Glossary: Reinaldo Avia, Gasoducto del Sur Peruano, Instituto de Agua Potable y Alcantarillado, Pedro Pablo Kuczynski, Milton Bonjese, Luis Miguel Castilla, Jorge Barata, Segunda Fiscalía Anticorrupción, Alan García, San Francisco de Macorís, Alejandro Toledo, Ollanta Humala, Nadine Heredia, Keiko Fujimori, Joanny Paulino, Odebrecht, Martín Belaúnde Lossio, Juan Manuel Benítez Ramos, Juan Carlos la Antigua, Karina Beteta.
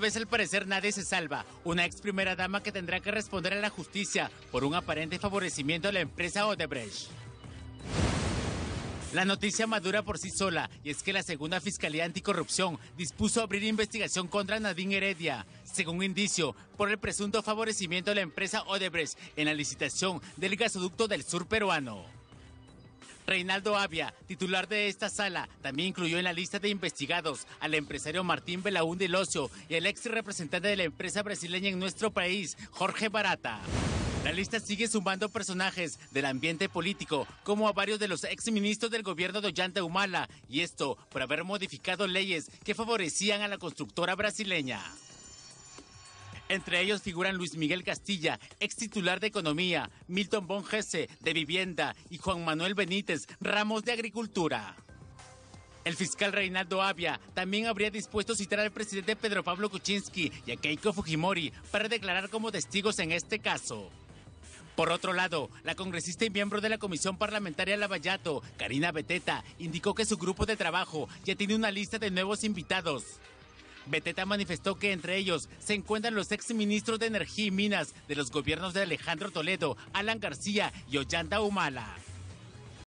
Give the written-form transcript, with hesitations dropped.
vez al parecer nadie se salva. Una ex primera dama que tendrá que responder a la justicia por un aparente favorecimiento a la empresa Odebrecht. La noticia madura por sí sola, y es que la segunda Fiscalía Anticorrupción dispuso abrir investigación contra Nadine Heredia, según indicio, por el presunto favorecimiento de la empresa Odebrecht en la licitación del gasoducto del sur peruano. Reinaldo Avia, titular de esta sala, también incluyó en la lista de investigados al empresario Martín Belaúnde Lossio y al ex representante de la empresa brasileña en nuestro país, Jorge Barata. La lista sigue sumando personajes del ambiente político, como a varios de los exministros del gobierno de Ollanta Humala, y esto por haber modificado leyes que favorecían a la constructora brasileña. Entre ellos figuran Luis Miguel Castilla, ex titular de Economía, Milton Bonjese, de Vivienda, y Juan Manuel Benítez Ramos, de Agricultura. El fiscal Reinaldo Avia también habría dispuesto a citar al presidente Pedro Pablo Kuczynski y a Keiko Fujimori para declarar como testigos en este caso. Por otro lado, la congresista y miembro de la Comisión Parlamentaria Lavallato, Karina Beteta, indicó que su grupo de trabajo ya tiene una lista de nuevos invitados. Beteta manifestó que entre ellos se encuentran los exministros de Energía y Minas de los gobiernos de Alejandro Toledo, Alan García y Ollanta Humala.